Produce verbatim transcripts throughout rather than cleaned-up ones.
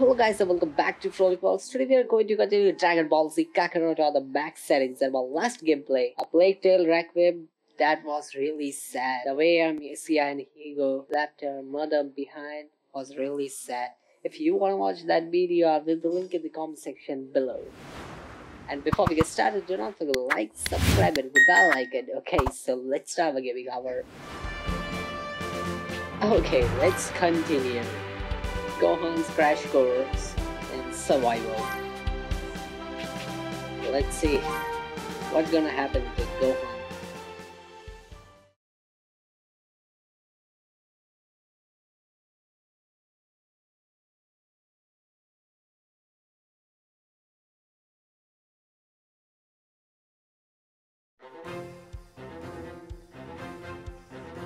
Hello guys and welcome back to Frolic Balls. Today we are going to continue with Dragon Ball Z Kakarot on the max settings and one last gameplay, A Plague Tale Requiem. That was really sad. The way Amicia and Higo left her mother behind was really sad. If you want to watch that video, I'll leave the link in the comment section below. And before we get started, do not forget to like, subscribe and the bell icon. Okay, so let's start our gaming hour. Okay, let's continue. Gohan's crash course in survival. Let's see what's gonna happen to Gohan.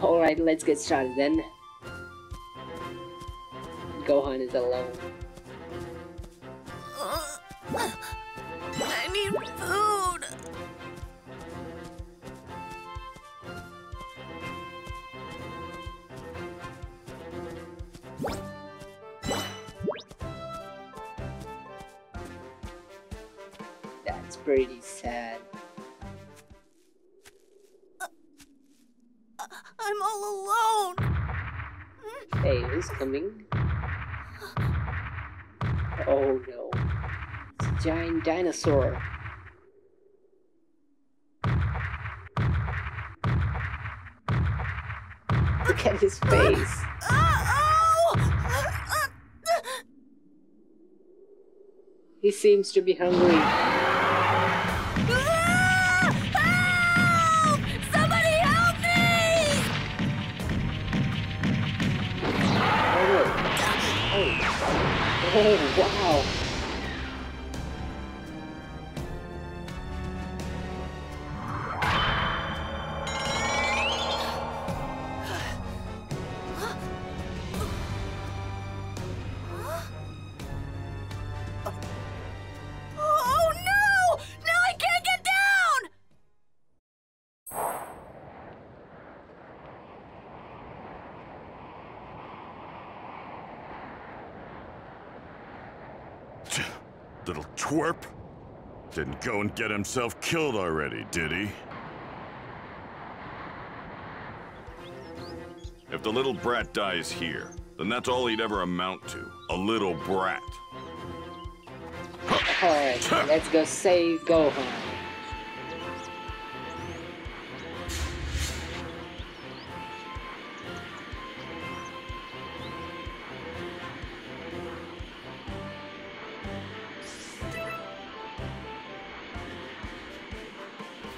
Alright, let's get started then. Gohan is alone. Uh, I need food. That's pretty sad. Uh, I'm all alone. Hey, who's coming? Oh no, it's a giant dinosaur. Look at his face. He seems to be hungry. Help! Somebody help me! Oh no. Oh. Oh wow! Oh no! Now I can't get down! Little twerp! Didn't go and get himself killed already, did he? If the little brat dies here, then that's all he'd ever amount to. A little brat. Alright, let's go save Gohan.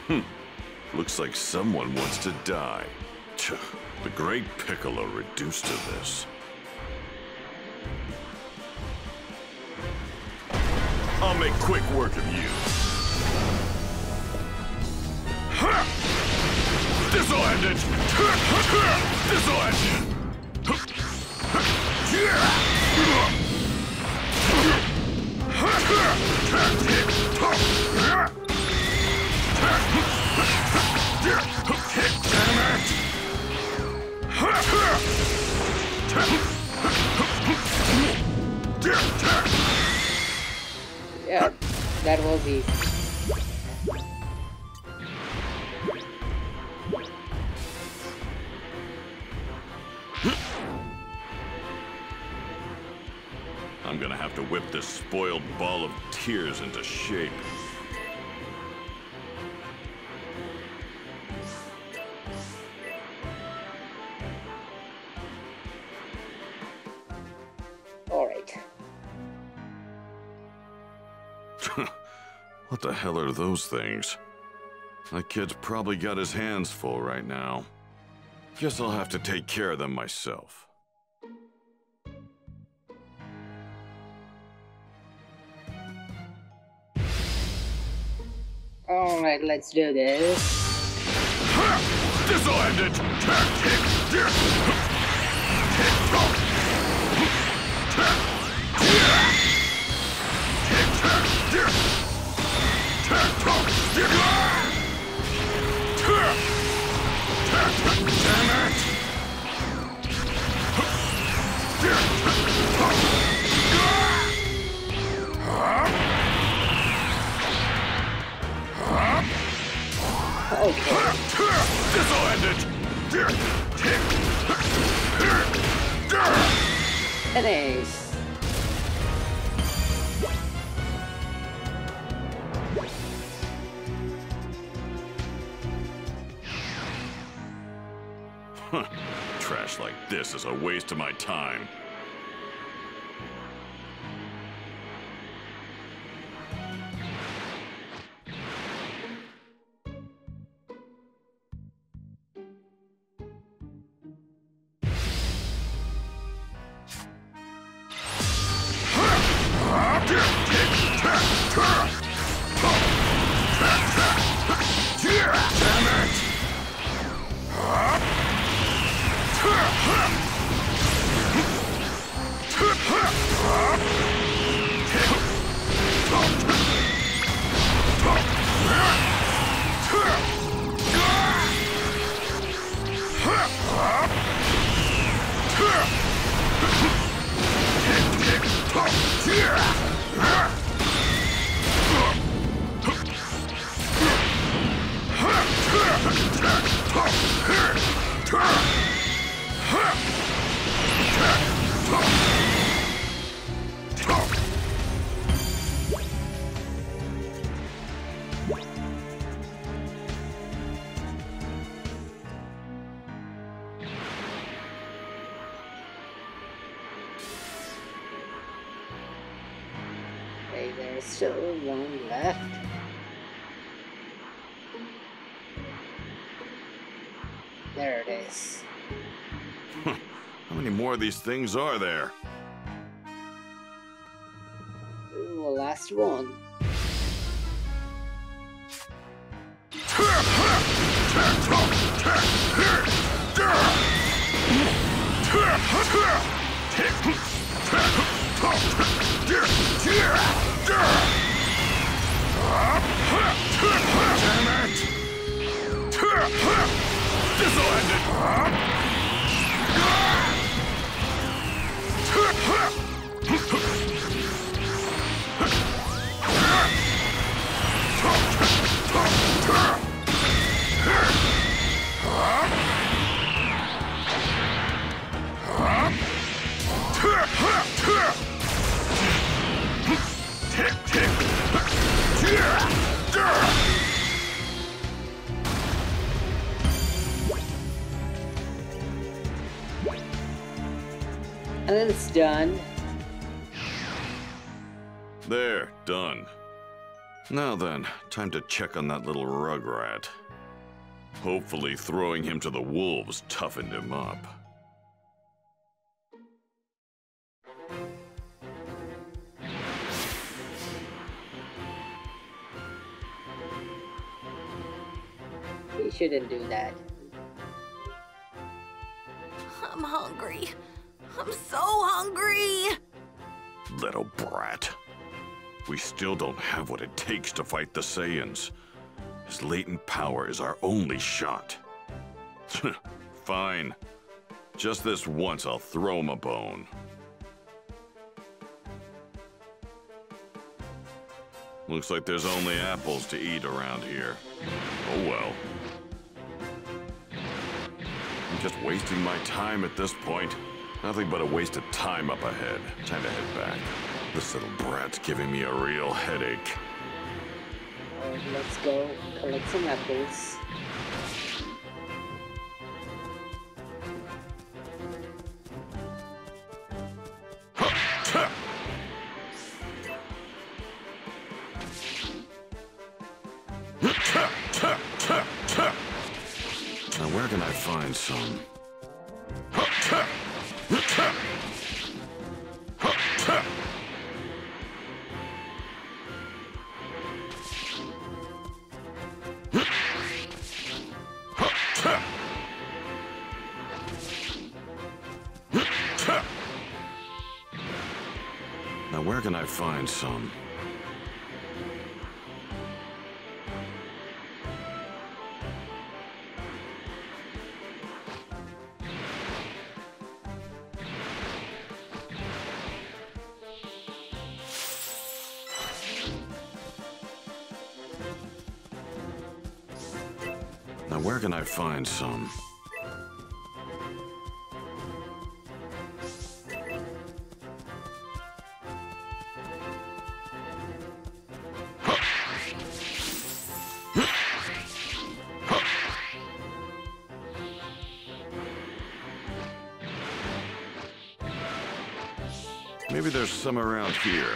Hmm. Looks like someone wants to die. The great Piccolo reduced to this. I'll make quick work of you. This'll end it! This'll end it! Damn it! Yeah, that was easy. I'm gonna have to whip this spoiled ball of tears into shape. What the hell are those things? That kid's probably got his hands full right now. Guess I'll have to take care of them myself. Alright, let's do this. This'll end it! Damn it! This'll end it. An ace. Trash like this is a waste of my time. These things are there. Ooh, the last one. Damn it! This'll end it. And then it's done. There, done. Now then, time to check on that little rugrat. Hopefully throwing him to the wolves toughened him up. He shouldn't do that. I'm hungry. I'm so hungry! Little brat. We still don't have what it takes to fight the Saiyans. His latent power is our only shot. Fine. Just this once, I'll throw him a bone. Looks like there's only apples to eat around here. Oh well. I'm just wasting my time at this point. Nothing but a waste of time up ahead. Time to head back. This little brat's giving me a real headache. Right, let's go collect some apples. Now where can I find some? Can I find some? Now where can I find some? Maybe there's some around here.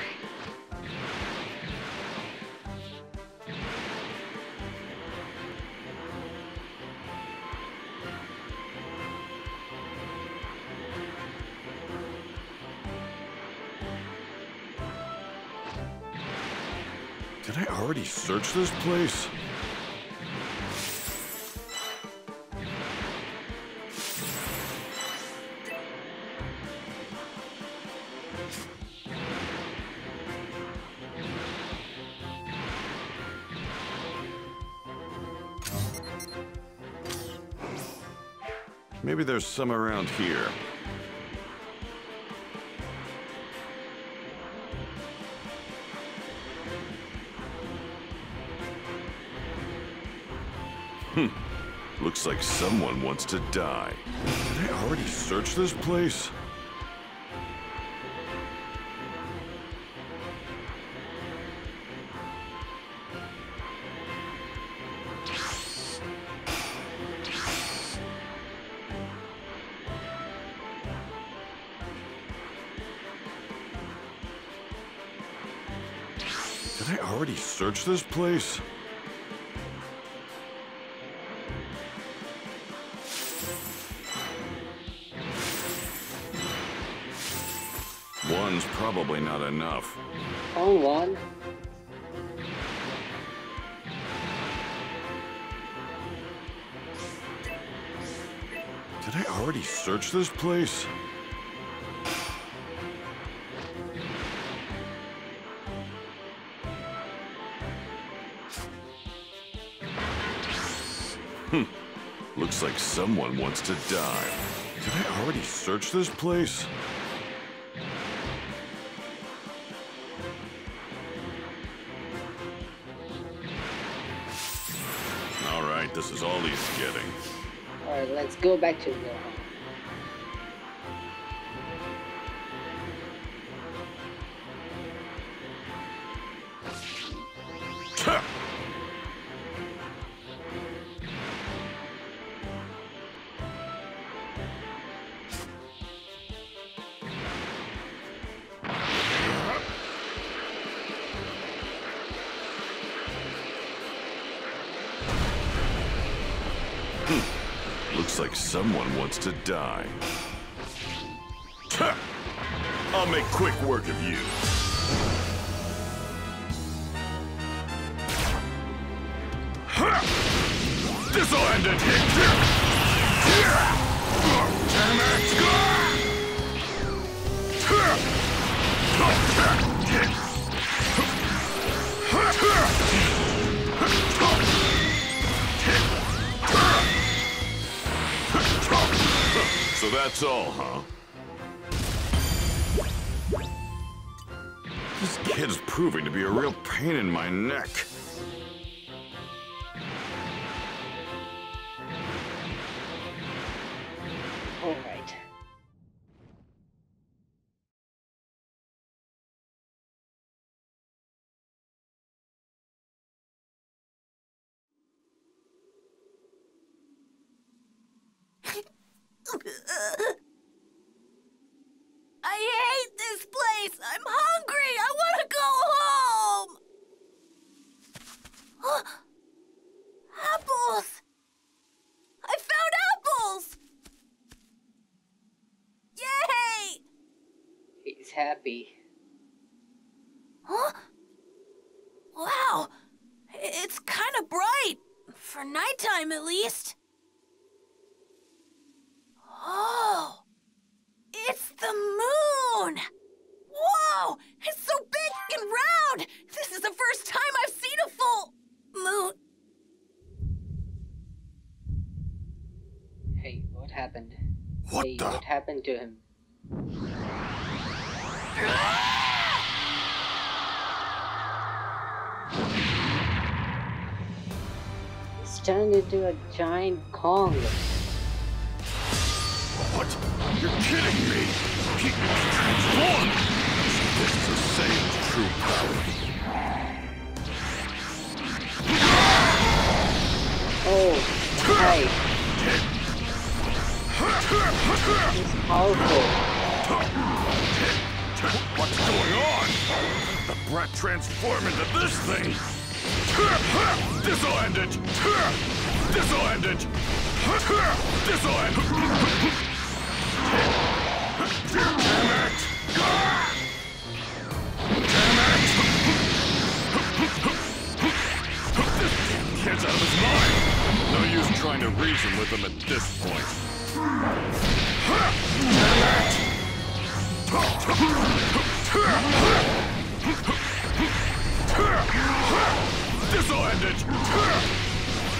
Did I already search this place? Maybe there's some around here. Hmm. Looks like someone wants to die. Did I already search this place? Did I already search this place? One's probably not enough. Oh, one. Did I already search this place? Hmm. Looks like someone wants to die. Did I already search this place? All right, this is all he's getting. All right, let's go back to the... Looks like someone wants to die. Ha! I'll make quick work of you. This'll end it! Damn it! So that's all, huh? This kid's proving to be a real pain in my neck. All right. I hate this place! I'm hungry! I want to go home! Huh? Apples! I found apples! Yay! He's happy. Huh? Wow! It's kind of bright. For nighttime, at least. Oh! It's the moon! Whoa! It's so big and round! This is the first time I've seen a full moon. Hey, what happened? What hey, the? What happened to him? It's turned into a giant Kong. What? You're kidding me! He transformed! This is a Saiyan's true power. Oh, right. He's powerful. What's going on? The brat transformed into this thing! This'll end it! This'll end it! This'll end it! Damn it! Damn it! This damn kid's out of his mind! No use trying to reason with him at this point. Damn it! This'll end it! This'll end it!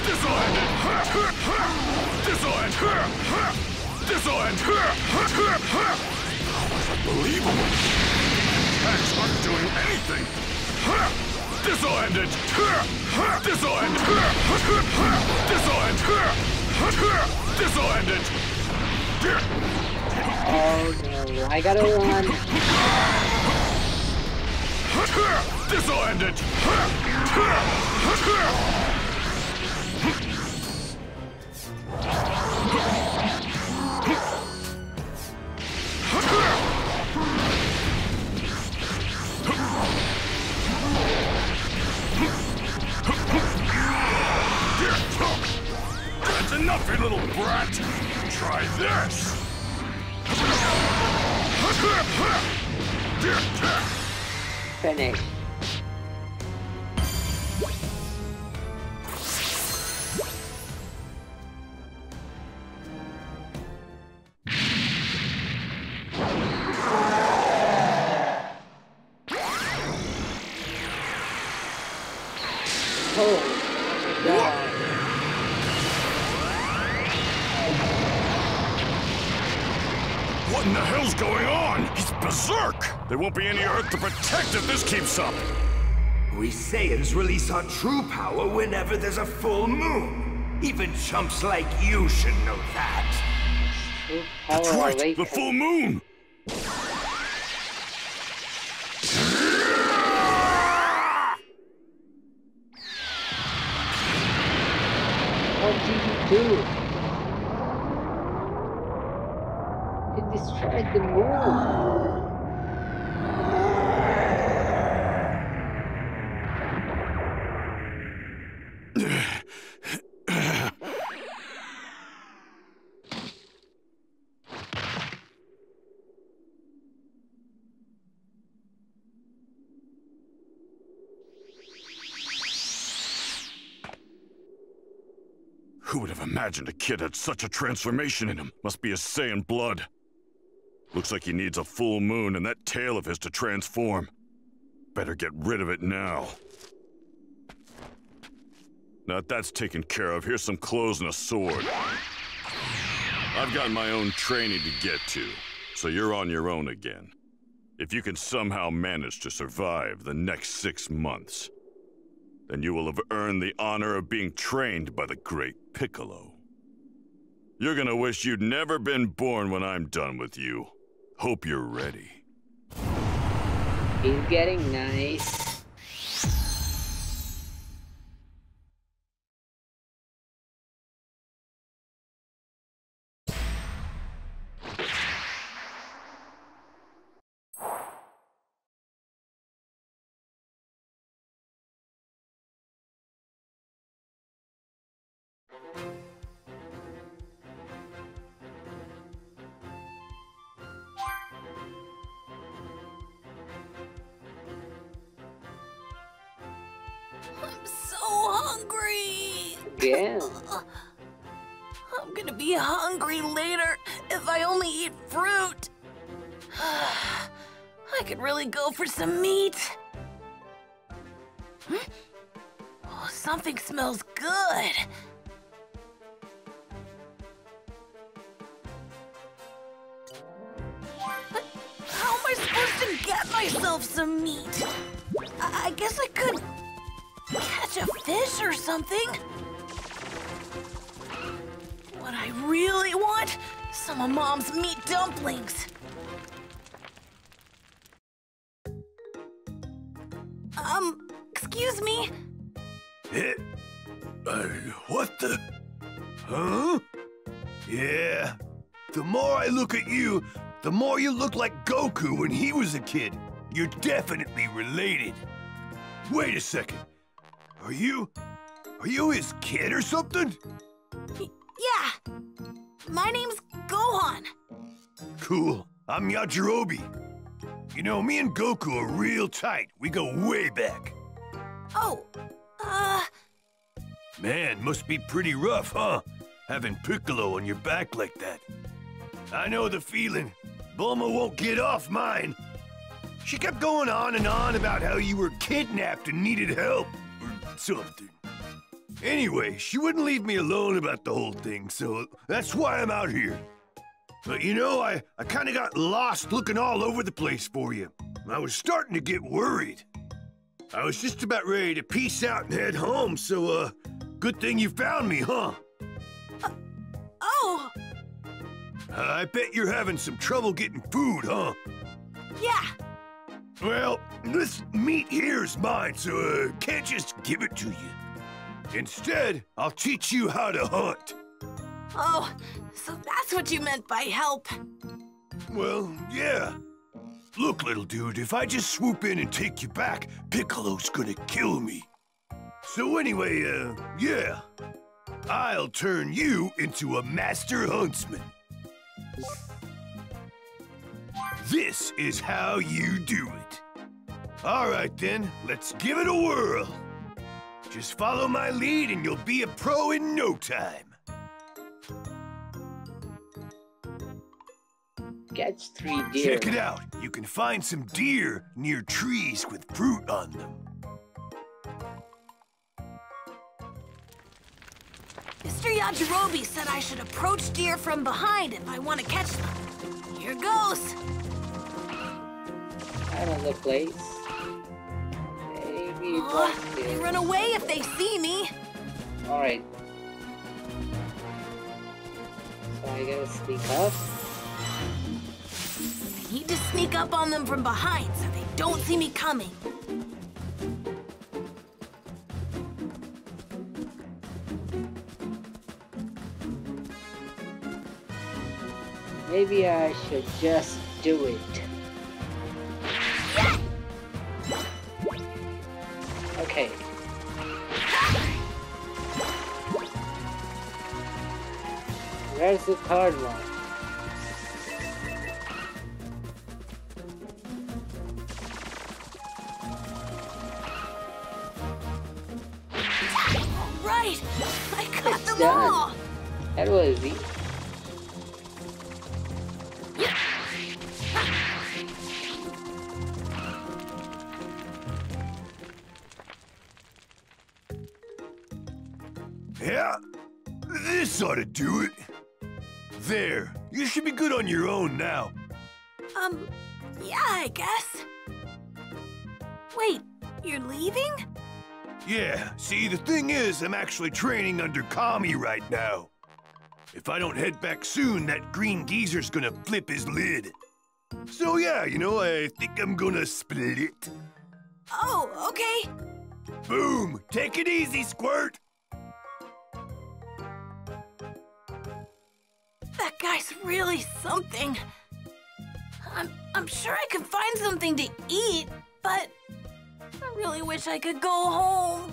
This'll end her! This'll end her! That was unbelievable! Attacks aren't doing anything! This'll end it! This'll end her! This'll end her! This'll end it! Oh no, I gotta run! This'll end it! That's enough, you little brat! Try this! Finish. There won't be any Earth to protect if this keeps up! We Saiyans release our true power whenever there's a full moon! Even chumps like you should know that! That's right! Awaken. The full moon! What did you do? It destroyed the moon! Imagine a kid had such a transformation in him. Must be a Saiyan blood. Looks like he needs a full moon and that tail of his to transform. Better get rid of it now. Now that that's taken care of, here's some clothes and a sword. I've got my own training to get to, so you're on your own again. If you can somehow manage to survive the next six months, then you will have earned the honor of being trained by the great Piccolo. You're gonna wish you'd never been born when I'm done with you. Hope you're ready. He's getting nice. Yeah. I'm gonna be hungry later if I only eat fruit. I could really go for some meat. Hmm? Oh, something smells good. But how am I supposed to get myself some meat? I, I guess I could catch a fish or something. What I really want? Some of Mom's meat dumplings. Um, excuse me? Eh? Uh, what the? Huh? Yeah. The more I look at you, the more you look like Goku when he was a kid. You're definitely related. Wait a second. Are you... are you his kid or something? Yeah. My name's Gohan. Cool. I'm Yajirobe. You know, me and Goku are real tight. We go way back. Oh. Uh... Man, must be pretty rough, huh? Having Piccolo on your back like that. I know the feeling. Bulma won't get off mine. She kept going on and on about how you were kidnapped and needed help, or something. Anyway, she wouldn't leave me alone about the whole thing, so that's why I'm out here. But you know, I, I kind of got lost looking all over the place for you. I was starting to get worried. I was just about ready to peace out and head home, so, uh, good thing you found me, huh? Uh, oh! I bet you're having some trouble getting food, huh? Yeah! Well, this meat here's mine, so I can't just give it to you. Instead, I'll teach you how to hunt. Oh, so that's what you meant by help. Well, yeah. Look, little dude, if I just swoop in and take you back, Piccolo's gonna kill me. So anyway, uh, yeah. I'll turn you into a master huntsman. This is how you do it. All right then, let's give it a whirl. Just follow my lead and you'll be a pro in no time. Catch three deer. Check it out. You can find some deer near trees with fruit on them. Mister Yajirobe said I should approach deer from behind if I want to catch them. Here goes! Out of the place. Maybe oh, they run away if they see me. Alright. So I gotta sneak up. I need to sneak up on them from behind so they don't see me coming. Maybe I should just do it. Okay. Where's the third one? All right, I caught them all. That was easy. Ought to do it. There, you should be good on your own now. Um, yeah, I guess. Wait, you're leaving? Yeah, see, the thing is, I'm actually training under Kami right now. If I don't head back soon, that green geezer's gonna flip his lid. So yeah, you know, I think I'm gonna split it. Oh, okay. Boom, take it easy, Squirt. That guy's really something. I'm, I'm sure I could find something to eat, but I really wish I could go home.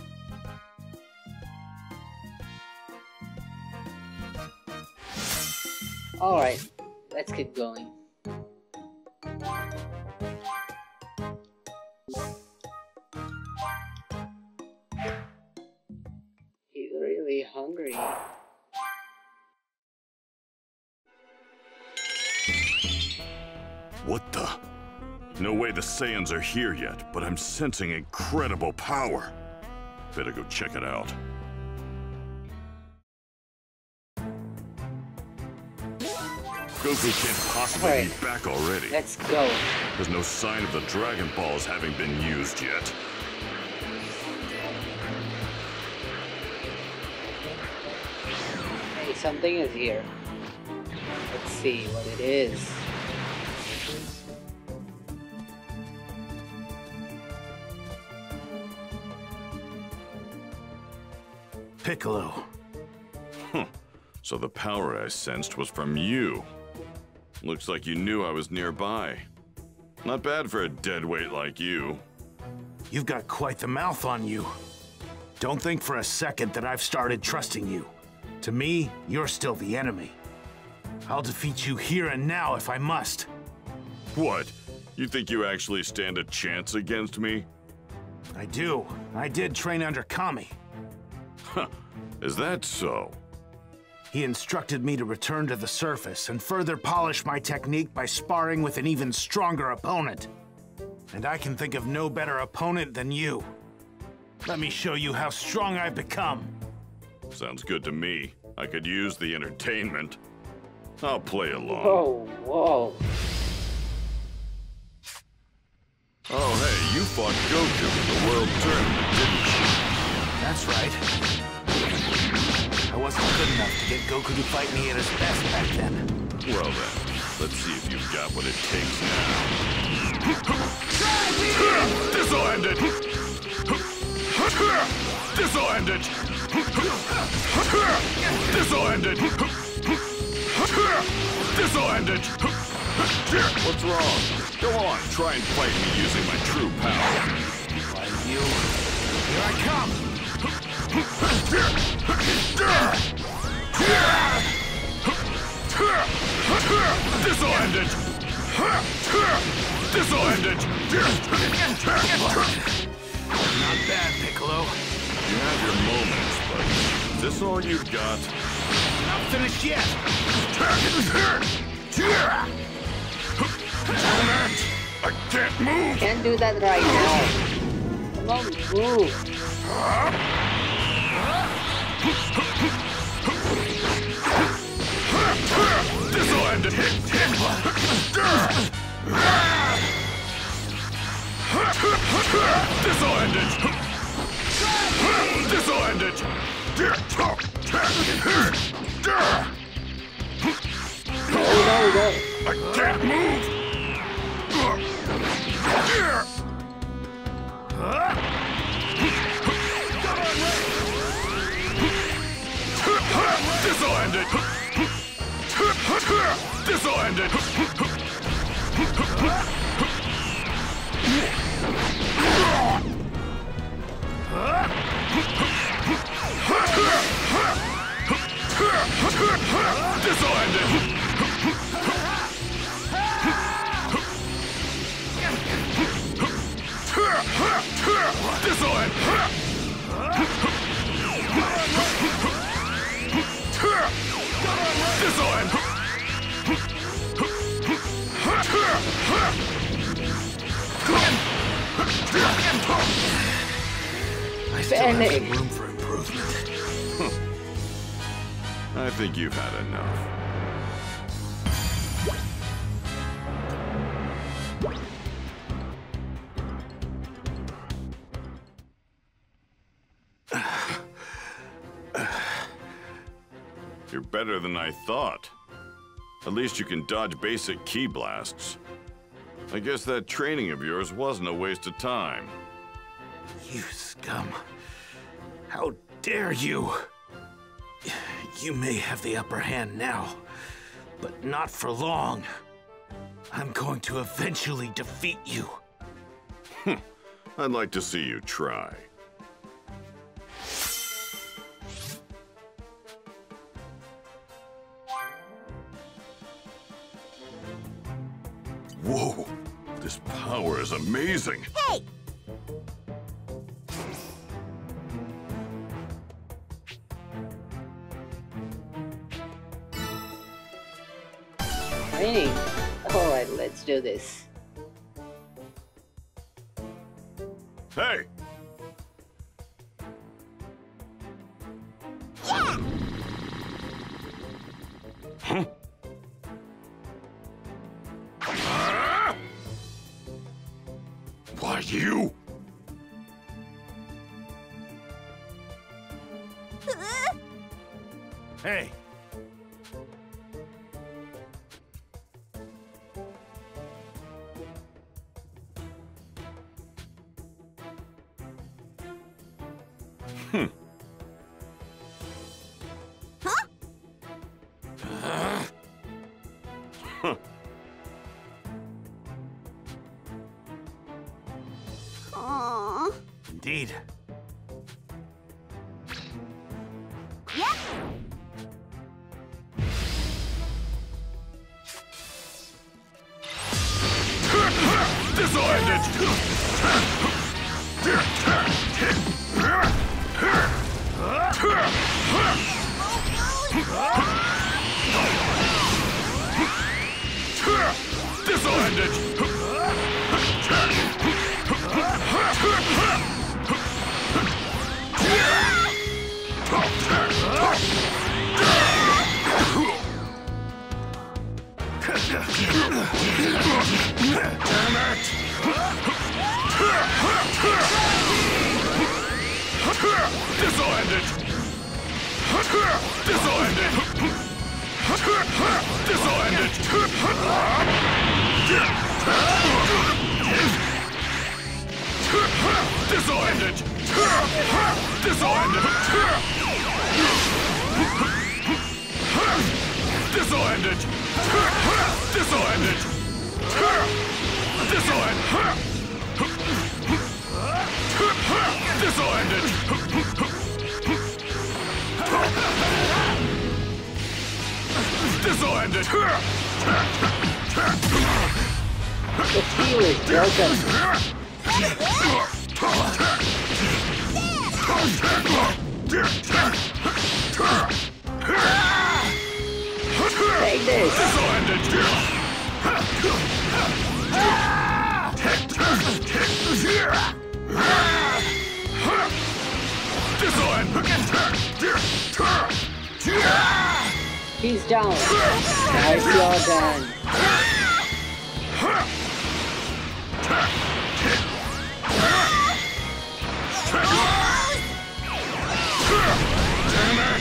All right, let's keep going. He's really hungry. What the? No way the Saiyans are here yet, but I'm sensing incredible power. Better go check it out. Goku can't possibly right. be back already. Let's go. There's no sign of the Dragon Balls having been used yet. something is here. Let's see what it is. Piccolo. Huh. So the power I sensed was from you. Looks like you knew I was nearby. Not bad for a deadweight like you. You've got quite the mouth on you. Don't think for a second that I've started trusting you. To me, you're still the enemy. I'll defeat you here and now if I must. What? You think you actually stand a chance against me? I do. I did train under Kami. Huh. Is that so? He instructed me to return to the surface and further polish my technique by sparring with an even stronger opponent. And I can think of no better opponent than you. Let me show you how strong I've become. Sounds good to me. I could use the entertainment. I'll play along. Oh, whoa. Oh, hey, you fought Goku in the World Tournament, didn't you? That's right. I wasn't good enough to get Goku to fight me at his best back then. Well then, let's see if you've got what it takes now. This'll end it! This'll end it! This'll end it! This'll end it! What's wrong? Go on, try and fight me using my true power. Like you? Here I come! This'll end it! This'll end it! Not bad, Piccolo. You have your moments, but is this all you've got? Not finished yet! I can't move! Can't do that right now. Come on, move. This'll end it! This'll end it! This'll end it! I can't move! This'll end it! This'll end it! This'll end it! This'll end it! This'll end it! I still have some room for improvement. Huh. I think you've had enough. You're better than I thought. At least you can dodge basic ki blasts. I guess that training of yours wasn't a waste of time. You scum. How dare you? You may have the upper hand now, but not for long. I'm going to eventually defeat you. I'd like to see you try. Whoa! This power is amazing! Hey! Training. All right, let's do this. Hey! Yeah! Huh? Why you? Hey, Agreed. Yep. This will end it. This will end it. This'll end it! This'll end it! This'll end it! This'll end it! This'll end it! This'll end it! This'll end it! This'll end it! This'll end it! This'll end it! The team is broken. Take this! This'll end it! He's down. Nice job, Dan. Whoa. Damn it!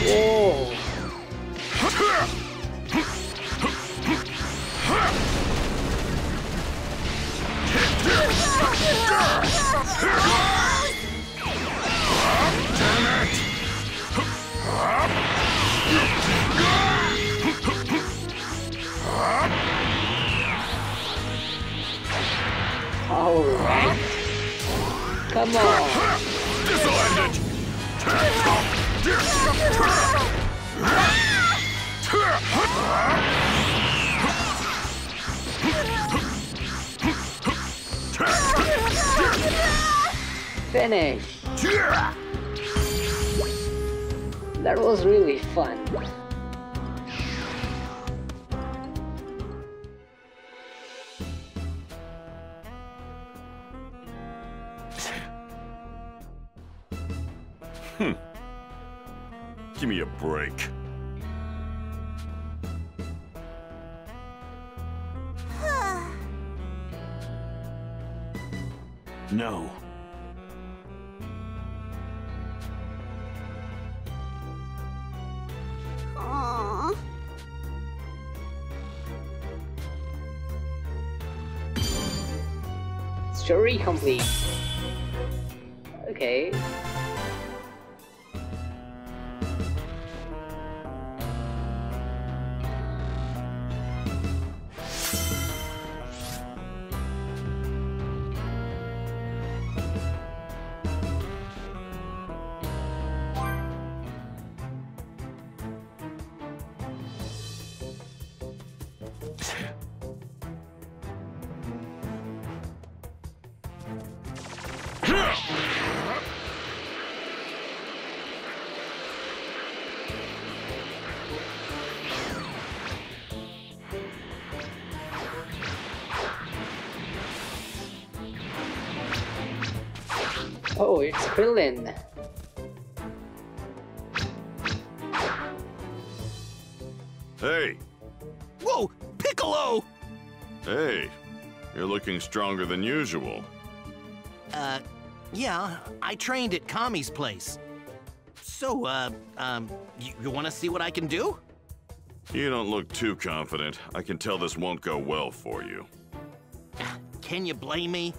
All right. Come on. This'll end it. Finish. That was really fun. Hmm. Give me a break. No. Story complete. Okay. Oh, it's Krillin. Hey! Whoa! Piccolo! Hey, you're looking stronger than usual. Uh, yeah, I trained at Kami's place. So, uh, um, you, you want to see what I can do? You don't look too confident. I can tell this won't go well for you. Can you blame me?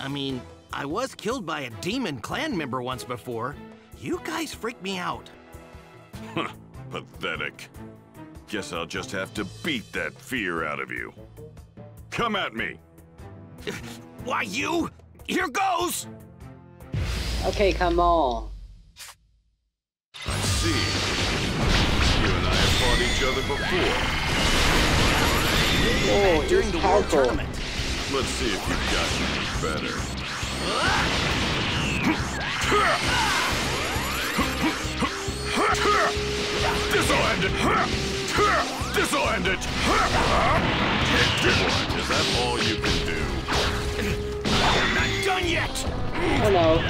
I mean, I was killed by a demon clan member once before. You guys freaked me out. Huh, pathetic. Guess I'll just have to beat that fear out of you. Come at me! Why, you? Here goes! Okay, come on. I see. You and I have fought each other before. Oh, oh, during the World Tournament. Let's see if you've gotten better. This'll end it! This'll end it! Is that all you can do? I'm not done yet! Oh no.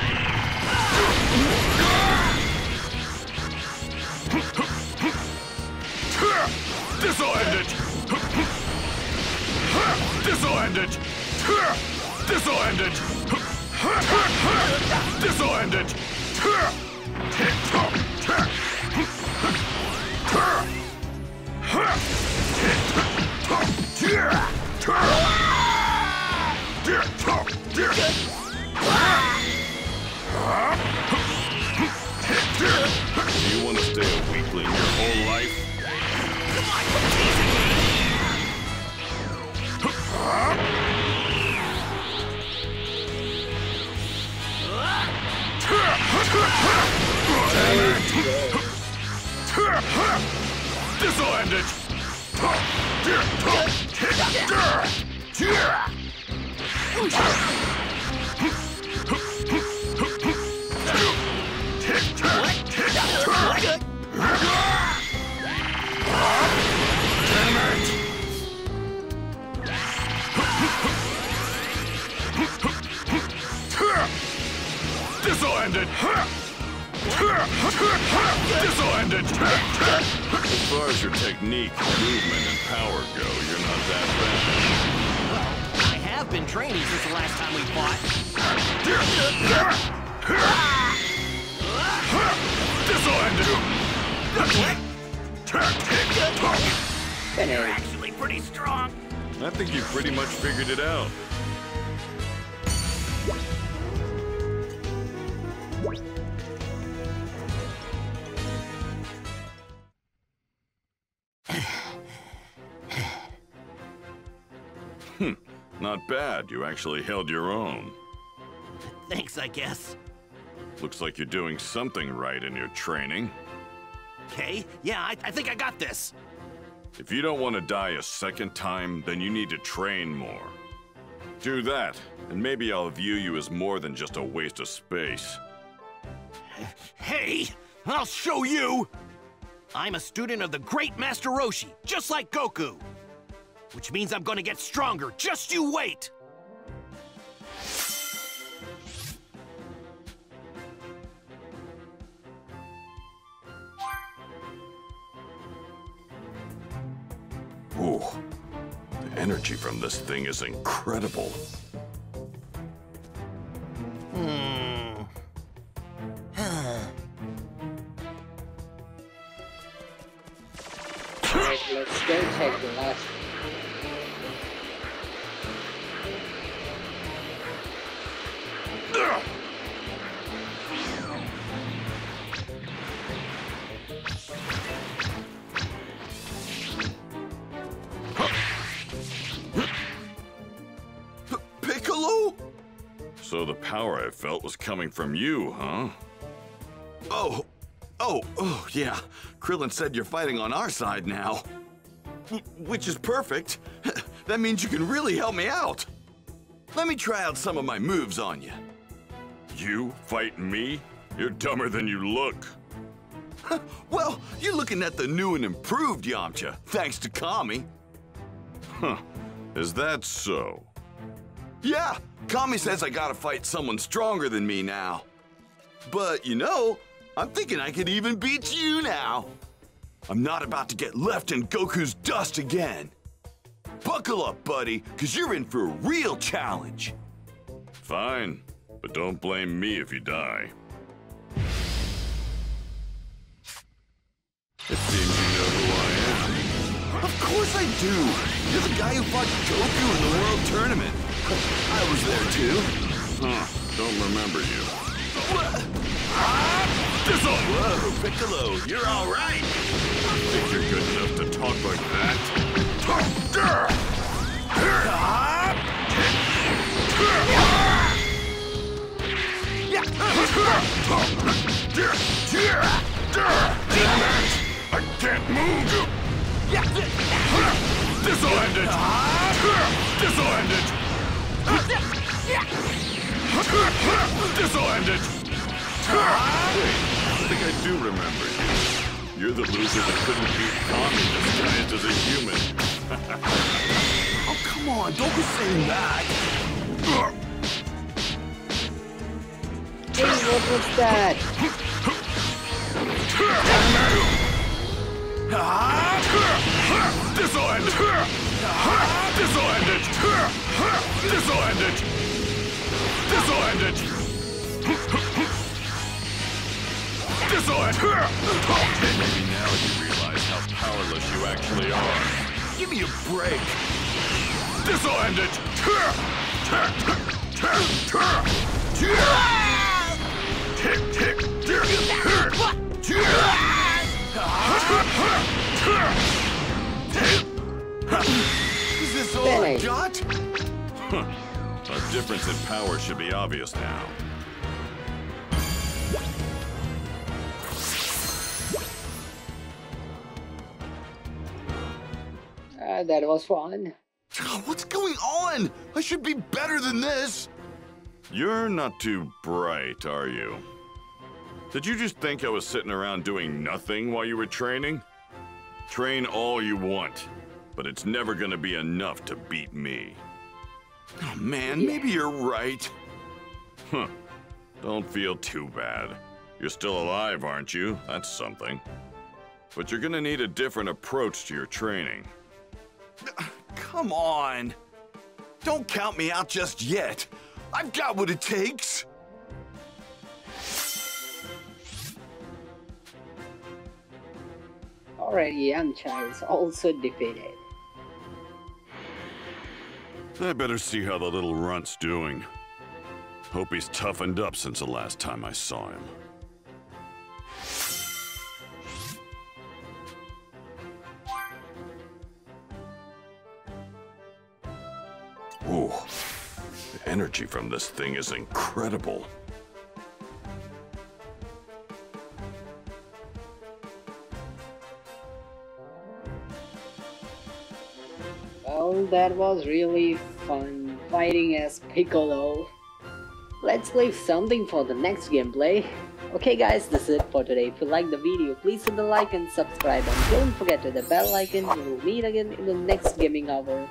This'll end it! This'll end it! This'll end it! This'll end it! Do you want to stay a weakling your whole life? Come on, quit teasing me! This'll end it! Damn it! This'll end it! This'll end it! As far as your technique, movement, and power go, you're not that bad. Well, I have been training since the last time we fought. This'll end it! You're actually pretty strong. I think you've pretty much figured it out. Hmm, not bad. You actually held your own. Thanks, I guess. Looks like you're doing something right in your training. Okay, yeah, I, I think I got this. If you don't want to die a second time, then you need to train more. Do that, and maybe I'll view you as more than just a waste of space. Hey, I'll show you! I'm a student of the great Master Roshi, just like Goku. Which means I'm gonna get stronger, just you wait! Ooh. The energy from this thing is incredible. Hmm. Alright, let's go take the last one. So the power I felt was coming from you, huh? Oh, oh, oh, yeah. Krillin said you're fighting on our side now. W- which is perfect. That means you can really help me out. Let me try out some of my moves on you. You fight me? You're dumber than you look. Well, you're looking at the new and improved Yamcha, thanks to Kami. Huh, is that so? Yeah. Kami says I gotta fight someone stronger than me now. But, you know, I'm thinking I could even beat you now. I'm not about to get left in Goku's dust again. Buckle up, buddy, because you're in for a real challenge. Fine, but don't blame me if you die. It seems you know who I am. Of course I do. You're the guy who fought Goku in the World Tournament. I was there too. Huh, don't remember you. This'll... Whoa, Piccolo, you're all right. Think you're good enough to talk like that? Yeah. I can't move! This'll end it! This'll end it! This'll end it! I think I do remember you. You're the loser that couldn't beat Kami disguised as a human. Oh, come on, don't be saying that! Hey, what was that? This'll end it! This'll end it! This'll end it! This'll end it! This'll end it! Maybe now you realize how powerless you actually are. Give me a break! This'll end it! Tick, tick, tick, what? Is this all I got? Our difference in power should be obvious now. Uh, that was fun. What's going on? I should be better than this. You're not too bright, are you? Did you just think I was sitting around doing nothing while you were training? Train all you want, but it's never gonna be enough to beat me. Oh man, maybe you're right. Huh, don't feel too bad. You're still alive, aren't you? That's something. But you're gonna need a different approach to your training. Come on. Don't count me out just yet. I've got what it takes. Already, Yamcha is also defeated. I better see how the little runt's doing. Hope he's toughened up since the last time I saw him. Ooh, the energy from this thing is incredible. Well, that was really fun fighting as Piccolo. Let's leave something for the next gameplay. Okay guys, this is it for today. If you like the video, please hit the like and subscribe, and don't forget to hit the bell icon. We will meet again in the next gaming hour.